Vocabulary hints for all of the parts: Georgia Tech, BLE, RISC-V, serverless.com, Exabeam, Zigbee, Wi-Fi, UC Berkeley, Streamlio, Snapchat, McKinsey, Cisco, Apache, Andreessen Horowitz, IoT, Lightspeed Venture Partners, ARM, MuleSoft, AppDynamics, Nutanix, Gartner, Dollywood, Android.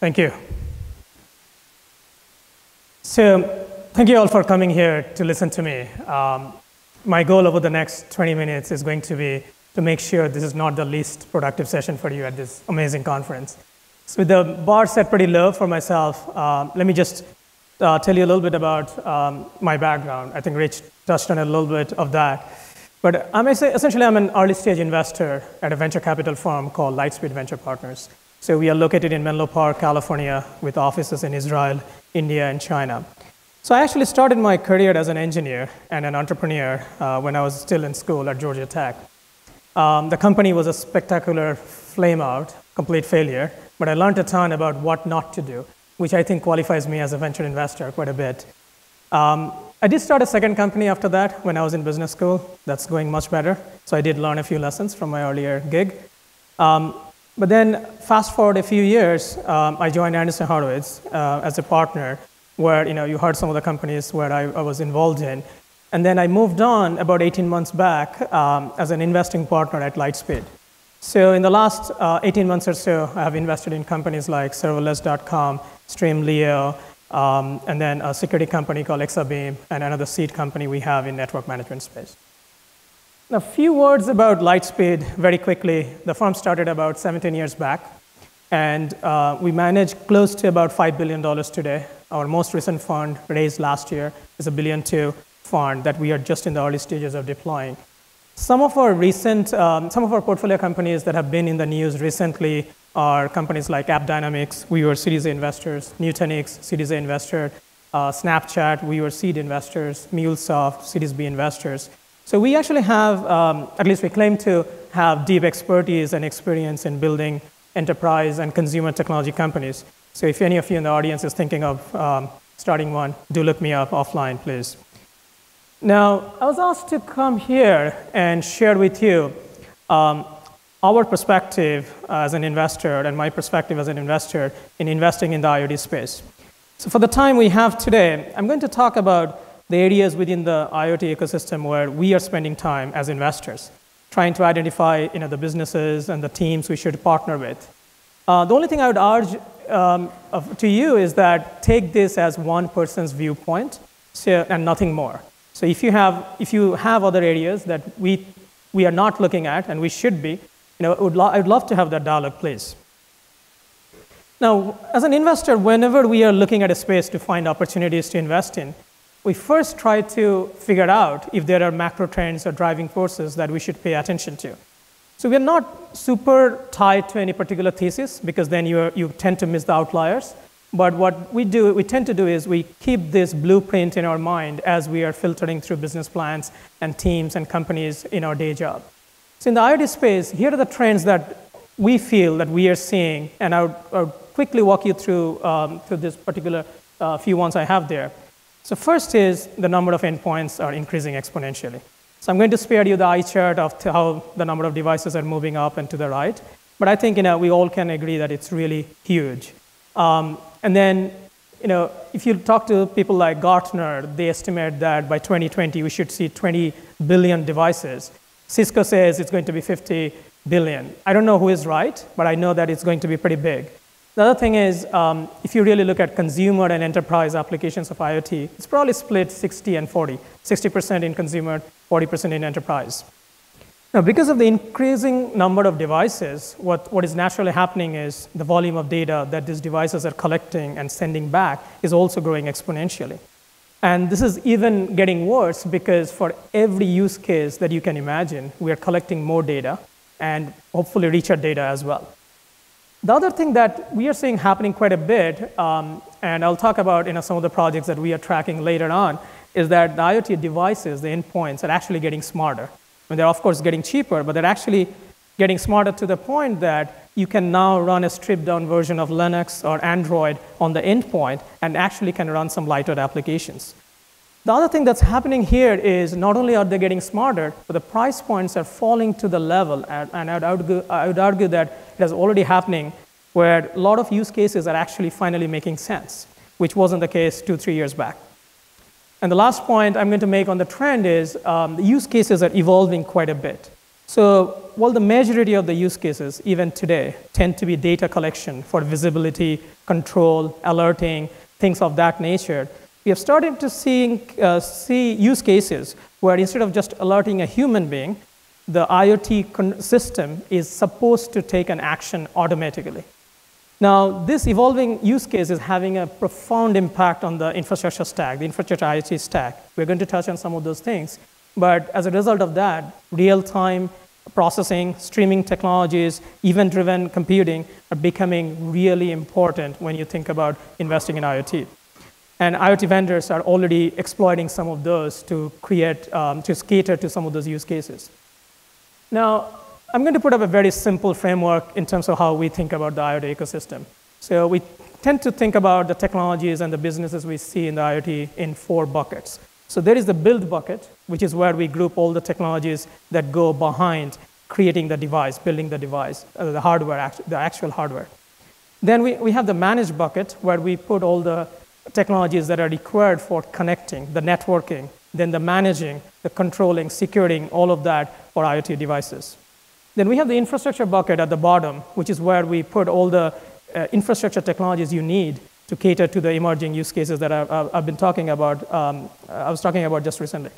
Thank you. So thank you all for coming here to listen to me. My goal over the next 20 minutes is going to be to make sure this is not the least productive session for you at this amazing conference. So with the bar set pretty low for myself, let me just tell you a little bit about my background. I think Rich touched on a little bit of that. But I may say, essentially, I'm an early stage investor at a venture capital firm called Lightspeed Venture Partners. So we are located in Menlo Park, California, with offices in Israel, India, and China. So I actually started my career as an engineer and an entrepreneur when I was still in school at Georgia Tech. The company was a spectacular flame out, complete failure, but I learned a ton about what not to do, which I think qualifies me as a venture investor quite a bit. I did start a second company after that when I was in business school. That's going much better. So I did learn a few lessons from my earlier gig. But then fast forward a few years, I joined Andreessen Horowitz as a partner where you heard some of the companies where I was involved in. And then I moved on about 18 months back as an investing partner at Lightspeed. So in the last 18 months or so, I have invested in companies like serverless.com, Streamlio, and then a security company called Exabeam, and another seed company we have in network management space. Now, a few words about Lightspeed very quickly. The firm started about 17 years back, and we manage close to about $5 billion today. Our most recent fund raised last year is a $1.2 billion fund that we are just in the early stages of deploying. Some of our portfolio companies that have been in the news recently are companies like AppDynamics. We were Series A investors. Nutanix, Series A investor. Snapchat, we were seed investors. MuleSoft, Series B investors. So we actually have, at least we claim to have, deep expertise and experience in building enterprise and consumer technology companies. So if any of you in the audience is thinking of starting one, do look me up offline, please. Now, I was asked to come here and share with you our perspective as an investor and my perspective as an investor in investing in the IoT space. So for the time we have today, I'm going to talk about the areas within the IoT ecosystem where we are spending time as investors, trying to identify the businesses and the teams we should partner with. The only thing I would urge to you is that take this as one person's viewpoint and nothing more. So if you have other areas that we are not looking at and we should be, I'd love to have that dialogue, please. Now, as an investor, whenever we are looking at a space to find opportunities to invest in, we first try to figure out if there are macro trends or driving forces that we should pay attention to. So we're not super tied to any particular thesis, because then you tend to miss the outliers. But what we tend to do is we keep this blueprint in our mind as we are filtering through business plans and teams and companies in our day job. So in the IoT space, here are the trends that we feel that we are seeing, and I would quickly walk you through, this particular few ones I have there. So first is the number of endpoints are increasing exponentially. So I'm going to spare you the eye chart of how the number of devices are moving up and to the right, but I think we all can agree that it's really huge. And then if you talk to people like Gartner, they estimate that by 2020 we should see 20 billion devices. Cisco says it's going to be 50 billion. I don't know who is right, but I know that it's going to be pretty big. The other thing is, if you really look at consumer and enterprise applications of IoT, it's probably split 60 and 40, 60% in consumer, 40% in enterprise. Now, because of the increasing number of devices, what is naturally happening is the volume of data that these devices are collecting and sending back is also growing exponentially. And this is even getting worse because for every use case that you can imagine, we are collecting more data and hopefully richer data as well. The other thing that we are seeing happening quite a bit, and I'll talk about some of the projects that we are tracking later on, is that the IoT devices, the endpoints, are actually getting smarter. And they're, of course, getting cheaper, but they're actually getting smarter to the point that you can now run a stripped-down version of Linux or Android on the endpoint and actually can run some lightweight applications. The other thing that's happening here is not only are they getting smarter, but the price points are falling to the level, and I would argue that it is already happening where a lot of use cases are actually finally making sense, which wasn't the case 2-3 years back. And the last point I'm going to make on the trend is the use cases are evolving quite a bit. So while the majority of the use cases, even today, tend to be data collection for visibility, control, alerting, things of that nature, we have started to see use cases where instead of just alerting a human being, the IoT system is supposed to take an action automatically. Now, this evolving use case is having a profound impact on the infrastructure stack, the infrastructure IoT stack. We're going to touch on some of those things. But as a result of that, real-time processing, streaming technologies, event-driven computing are becoming really important when you think about investing in IoT. And IoT vendors are already exploiting some of those to create, to cater to some of those use cases. Now, I'm going to put up a very simple framework in terms of how we think about the IoT ecosystem. So we tend to think about the technologies and the businesses we see in the IoT in four buckets. So there is the build bucket, which is where we group all the technologies that go behind creating the device, building the device, the hardware, the actual hardware. Then we have the manage bucket, where we put all the technologies that are required for connecting, the networking, then the managing, the controlling, securing, all of that for IoT devices. Then we have the infrastructure bucket at the bottom, which is where we put all the infrastructure technologies you need to cater to the emerging use cases that I've been talking about, I was talking about just recently.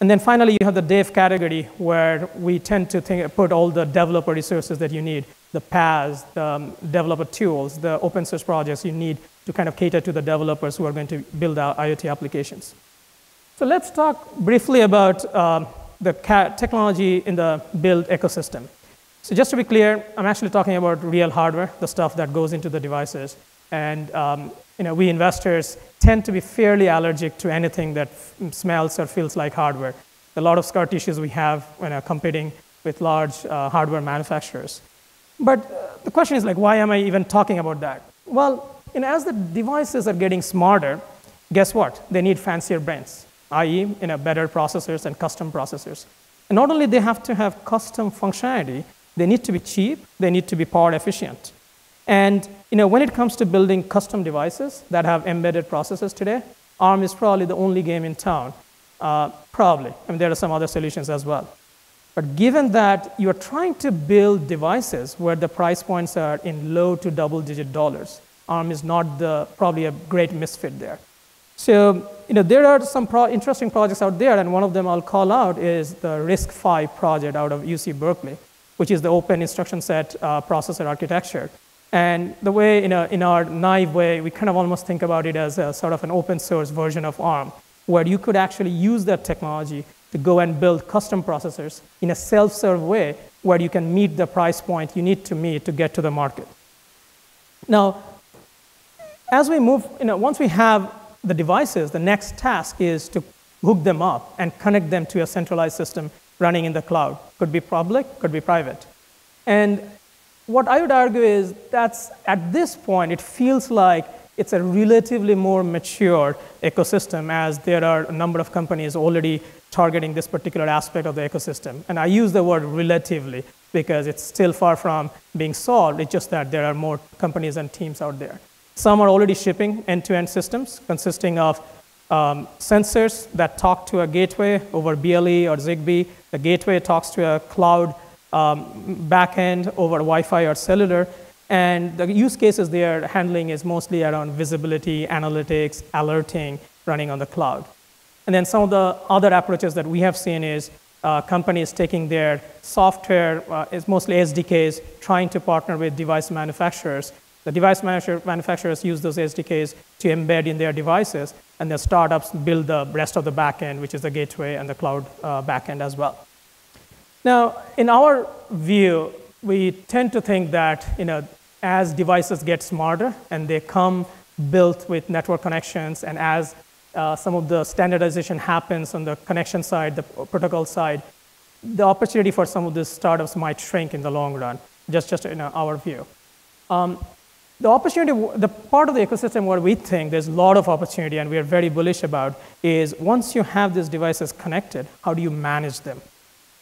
And then finally, you have the dev category, where we tend to put all the developer resources that you need, the PaaS, the developer tools, the open source projects you need to kind of cater to the developers who are going to build our IoT applications. So let's talk briefly about the technology in the build ecosystem. So just to be clear, I'm actually talking about real hardware, the stuff that goes into the devices. And you know, we investors tend to be fairly allergic to anything that smells or feels like hardware. A lot of scar tissues we have when competing with large hardware manufacturers. But the question is, like, why am I even talking about that? Well, you know, as the devices are getting smarter, guess what? They need fancier brains, i.e., you know, better processors and custom processors. And not only do they have to have custom functionality, they need to be cheap, they need to be power efficient. And you know, when it comes to building custom devices that have embedded processors today, ARM is probably the only game in town. Probably. I mean, there are some other solutions as well. But given that you're trying to build devices where the price points are in low to double-digit dollars, ARM is not probably a great misfit there. So you know, there are some interesting projects out there, and one of them I'll call out is the RISC-V project out of UC Berkeley, which is the open instruction set processor architecture. And the way, in our naive way, we kind of almost think about it as a sort of an open source version of ARM, where you could actually use that technology to go and build custom processors in a self-serve way where you can meet the price point you need to meet to get to the market. Now, as we move, you know, once we have the devices, the next task is to hook them up and connect them to a centralized system running in the cloud. Could be public, could be private. And what I would argue is that's, at this point, it feels like it's a relatively more mature ecosystem, as there are a number of companies already targeting this particular aspect of the ecosystem. And I use the word relatively because it's still far from being solved. It's just that there are more companies and teams out there. Some are already shipping end-to-end systems consisting of sensors that talk to a gateway over BLE or Zigbee. The gateway talks to a cloud backend over Wi-Fi or cellular. And the use cases they are handling is mostly around visibility, analytics, alerting, running on the cloud. And then some of the other approaches that we have seen is companies taking their software, it's mostly SDKs, trying to partner with device manufacturers. The device manufacturers use those SDKs to embed in their devices, and the startups build the rest of the backend, which is the gateway and the cloud backend as well. Now, in our view, we tend to think that, you know, as devices get smarter and they come built with network connections, and as some of the standardization happens on the connection side, the protocol side, the opportunity for some of these startups might shrink in the long run, just in our view. The opportunity, the part of the ecosystem where we think there's a lot of opportunity and we are very bullish about is once you have these devices connected, how do you manage them?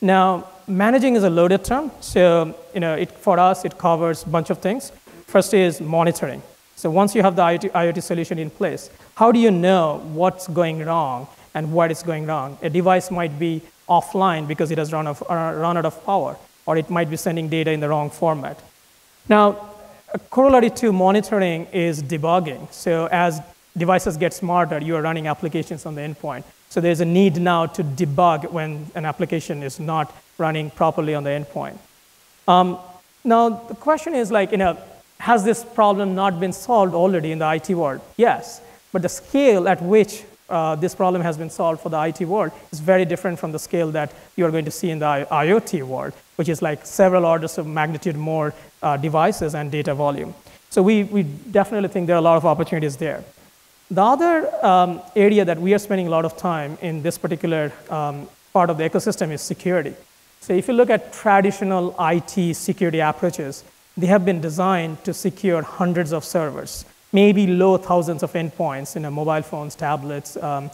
Now, managing is a loaded term. So you know, for us, it covers a bunch of things. First is monitoring. So once you have the IoT solution in place, how do you know what's going wrong and what is going wrong? A device might be offline because it has run out of power, or it might be sending data in the wrong format. Now, a corollary to monitoring is debugging. So as devices get smarter, you are running applications on the endpoint. So there's a need now to debug when an application is not running properly on the endpoint. Now, the question is, like, has this problem not been solved already in the IT world? Yes, but the scale at which this problem has been solved for the IT world is very different from the scale that you are going to see in the IoT world, which is like several orders of magnitude more devices and data volume. So we definitely think there are a lot of opportunities there. The other area that we are spending a lot of time in this particular part of the ecosystem is security. So if you look at traditional IT security approaches, they have been designed to secure hundreds of servers, maybe low thousands of endpoints in mobile phones, tablets, and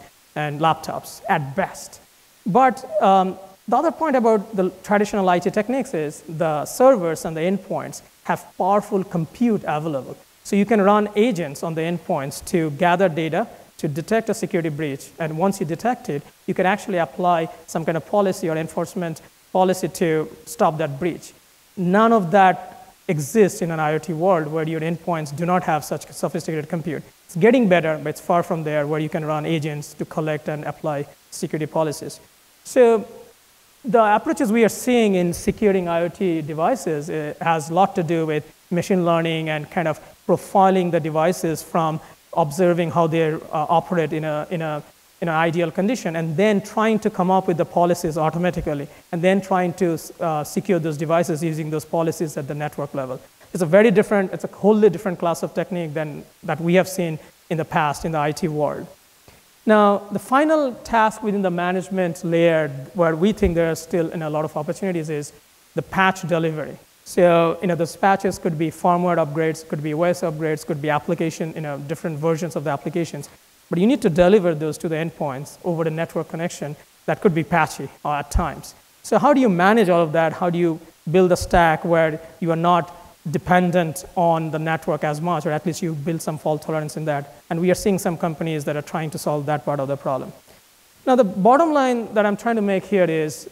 laptops at best. But the other point about the traditional IT techniques is the servers and the endpoints have powerful compute available. So you can run agents on the endpoints to gather data, to detect a security breach. And once you detect it, you can actually apply some kind of policy or enforcement policy to stop that breach. None of that exists in an IoT world where your endpoints do not have such sophisticated compute. It's getting better, but it's far from there where you can run agents to collect and apply security policies. So the approaches we are seeing in securing IoT devices has a lot to do with machine learning and kind of profiling the devices from observing how they operate in an ideal condition, and then trying to come up with the policies automatically, and then trying to secure those devices using those policies at the network level. It's a very different, it's a wholly different class of technique than that we have seen in the past in the IT world. Now, the final task within the management layer where we think there are still a lot of opportunities is the patch delivery. So, those patches could be firmware upgrades, could be OS upgrades, could be application, different versions of the applications. But you need to deliver those to the endpoints over the network connection that could be patchy at times. So how do you manage all of that? How do you build a stack where you are not dependent on the network as much, or at least you build some fault tolerance in that? And we are seeing some companies that are trying to solve that part of the problem. Now, the bottom line that I'm trying to make here is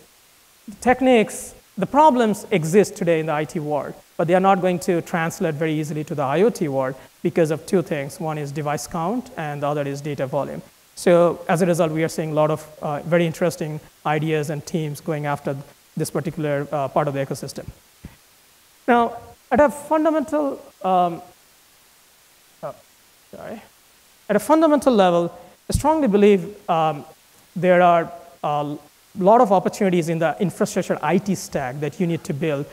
techniques, the problems exist today in the IT world, but they are not going to translate very easily to the IoT world because of two things. One is device count, and the other is data volume. So as a result, we are seeing a lot of very interesting ideas and teams going after this particular part of the ecosystem. Now, at a fundamental level, I strongly believe there are a lot of opportunities in the infrastructure IT stack that you need to build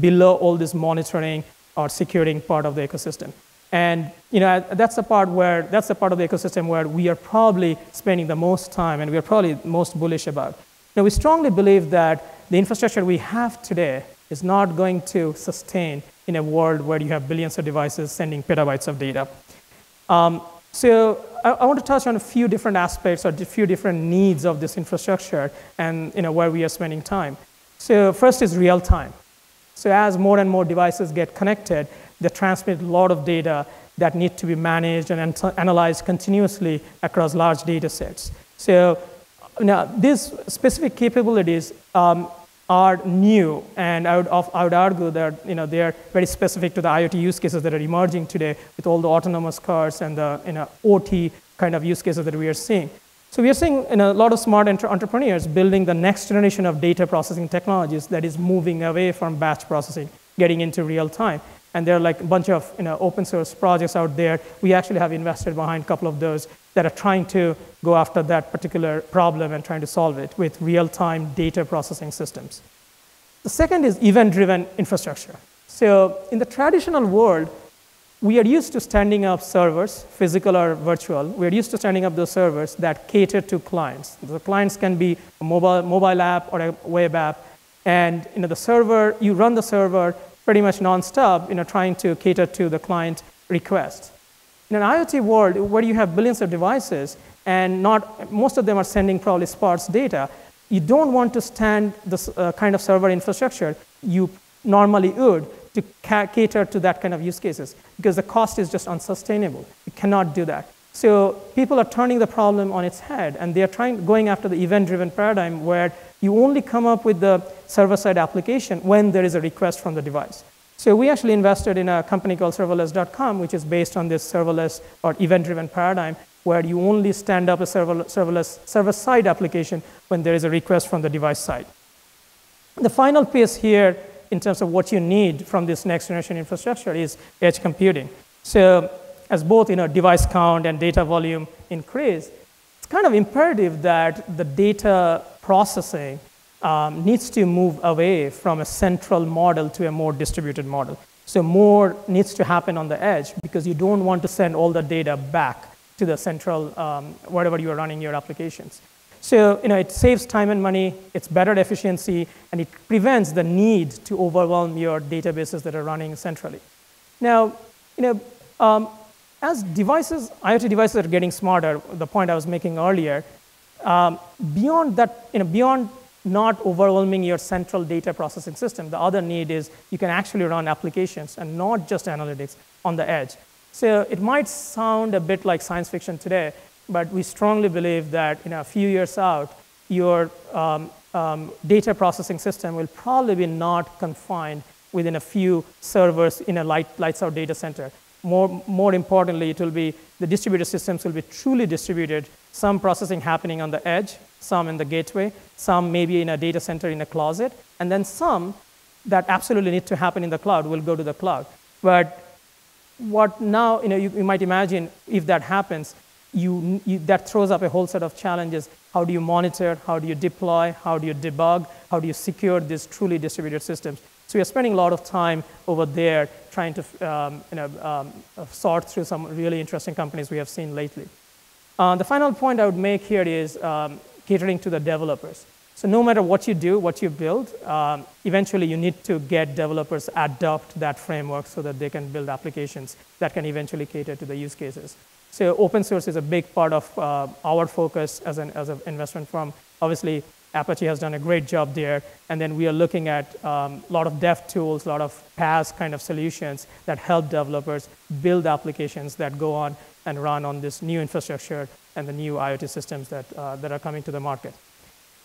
below all this monitoring or securing part of the ecosystem. And that's the part of the ecosystem where we are probably spending the most time and we are probably most bullish about. Now, we strongly believe that the infrastructure we have today is not going to sustain in a world where you have billions of devices sending petabytes of data. So I want to touch on a few different aspects or a few different needs of this infrastructure and where we are spending time. So first is real time. So as more and more devices get connected, they transmit a lot of data that need to be managed and analyzed continuously across large data sets. So now these specific capabilities are new, and I would argue that they are very specific to the IoT use cases that are emerging today with all the autonomous cars and the OT kind of use cases that we are seeing. So we are seeing a lot of smart entrepreneurs building the next generation of data processing technologies that is moving away from batch processing, getting into real time. And there are like a bunch of open source projects out there. We actually have invested behind a couple of those that are trying to go after that particular problem and trying to solve it with real-time data processing systems. The second is event-driven infrastructure. So in the traditional world, we are used to standing up servers, physical or virtual. We are used to standing up those servers that cater to clients. The clients can be a mobile app or a web app. And the server, you run the server pretty much nonstop, trying to cater to the client requests. In an IoT world where you have billions of devices and most of them are sending probably sparse data, you don't want to stand this kind of server infrastructure you normally would to cater to that kind of use cases because the cost is just unsustainable. You cannot do that. So people are turning the problem on its head and they are going after the event-driven paradigm where You only come up with the server-side application when there is a request from the device. So we actually invested in a company called serverless.com, which is based on this serverless or event-driven paradigm, where you only stand up a server-side application when there is a request from the device side. The final piece here in terms of what you need from this next generation infrastructure is edge computing. So as both device count and data volume increase, it's kind of imperative that the data processing needs to move away from a central model to a more distributed model. So more needs to happen on the edge because you don't want to send all the data back to the central, wherever you are running your applications. So it saves time and money, it's better efficiency, and it prevents the need to overwhelm your databases that are running centrally. Now, as devices, IoT devices are getting smarter, the point I was making earlier, beyond that, beyond not overwhelming your central data processing system, the other need is you can actually run applications and not just analytics on the edge. So it might sound a bit like science fiction today, but we strongly believe that a few years out, your data processing system will probably be not confined within a few servers in a lights-out data center. More importantly, it will be the distributed systems will be truly distributed, some processing happening on the edge, some in the gateway, some maybe in a data center in a closet, and then some that absolutely need to happen in the cloud will go to the cloud. But what now, you might imagine if that happens, that throws up a whole set of challenges. How do you monitor? How do you deploy? How do you debug? How do you secure these truly distributed systems? So we are spending a lot of time over there trying to sort through some really interesting companies we have seen lately. The final point I would make here is catering to the developers. So no matter what you do, what you build, eventually you need to get developers adopt that framework so that they can build applications that can eventually cater to the use cases. So open source is a big part of our focus as an investment firm. Obviously, Apache has done a great job there. And then we are looking at a lot of dev tools, a lot of PaaS kind of solutions that help developers build applications that go on and run on this new infrastructure and the new IoT systems that are coming to the market.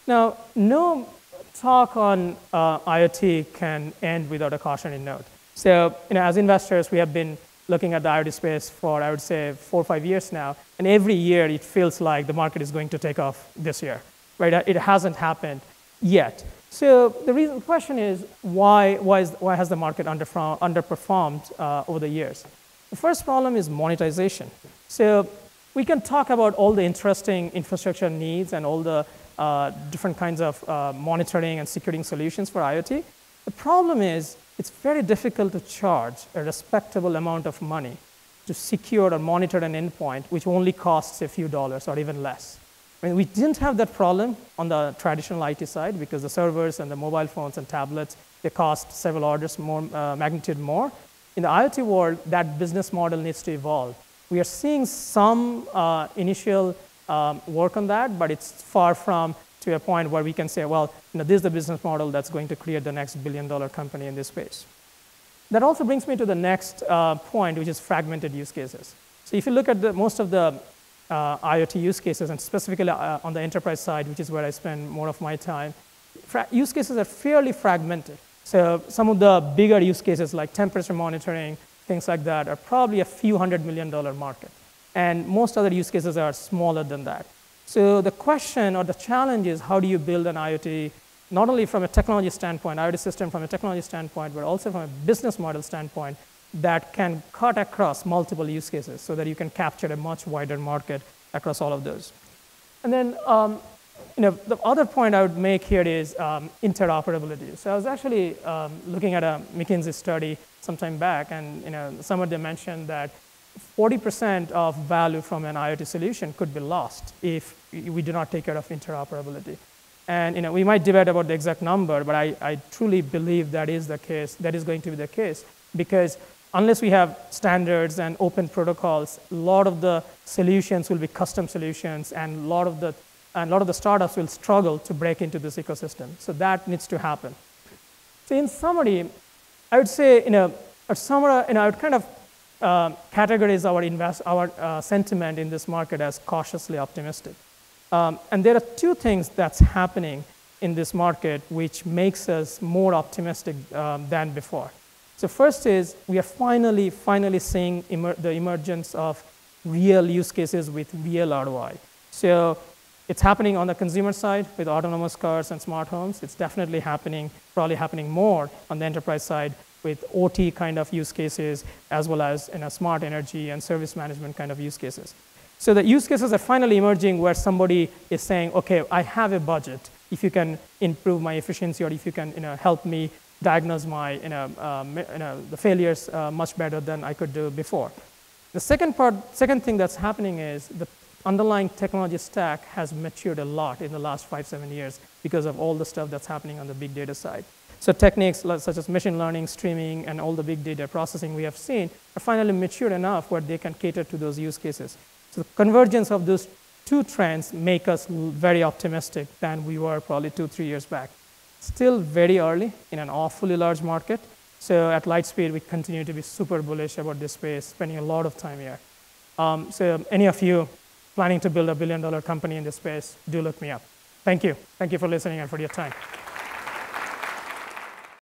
Now, no talk on IoT can end without a cautionary note. So as investors, we have been looking at the IoT space for, I would say, 4 or 5 years now. And every year, it feels like the market is going to take off this year. Right? It hasn't happened yet. So the reason, the question is, why has the market underperformed over the years? The first problem is monetization. So we can talk about all the interesting infrastructure needs and all the different kinds of monitoring and securing solutions for IoT. The problem is, it's very difficult to charge a respectable amount of money to secure or monitor an endpoint, which only costs a few dollars or even less. I mean, we didn't have that problem on the traditional IT side because the servers and the mobile phones and tablets, they cost several orders more, magnitude more. In the IoT world, that business model needs to evolve. We are seeing some initial work on that, but it's far from to a point where we can say, well, this is the business model that's going to create the next billion-dollar company in this space. That also brings me to the next point, which is fragmented use cases. So if you look at most of the IoT use cases, and specifically on the enterprise side, which is where I spend more of my time, use cases are fairly fragmented. So some of the bigger use cases like temperature monitoring, things like that, are probably a few $100 million market. And most other use cases are smaller than that. So the question or the challenge is how do you build an IoT, not only from a technology standpoint, IoT system from a technology standpoint, but also from a business model standpoint that can cut across multiple use cases so that you can capture a much wider market across all of those. And then the other point I would make here is interoperability. So I was actually looking at a McKinsey study some time back, and someone they mentioned that 40% of value from an IoT solution could be lost if we do not take care of interoperability. And we might debate about the exact number, but I truly believe that is the case, that is going to be the case, because unless we have standards and open protocols, a lot of the solutions will be custom solutions, and a lot of the startups will struggle to break into this ecosystem. So that needs to happen. So in summary, I would say, I would kind of categorize our sentiment in this market as cautiously optimistic. And there are two things that's happening in this market, which makes us more optimistic than before. So first is we are finally seeing the emergence of real use cases with real ROI. So it's happening on the consumer side with autonomous cars and smart homes. It's definitely happening, probably happening more on the enterprise side with OT kind of use cases, as well as in a smart energy and service management kind of use cases. So the use cases are finally emerging where somebody is saying, okay, I have a budget. If you can improve my efficiency, or if you can help me diagnose my the failures much better than I could do before. The second thing that's happening is the underlying technology stack has matured a lot in the last 5-7 years because of all the stuff that's happening on the big data side. So techniques such as machine learning, streaming, and all the big data processing we have seen are finally mature enough where they can cater to those use cases. So the convergence of those two trends make us very optimistic than we were probably 2-3 years back. Still very early in an awfully large market. So at Lightspeed, we continue to be super bullish about this space, spending a lot of time here. So any of you planning to build a billion-dollar company in this space, do look me up. Thank you. Thank you for listening and for your time.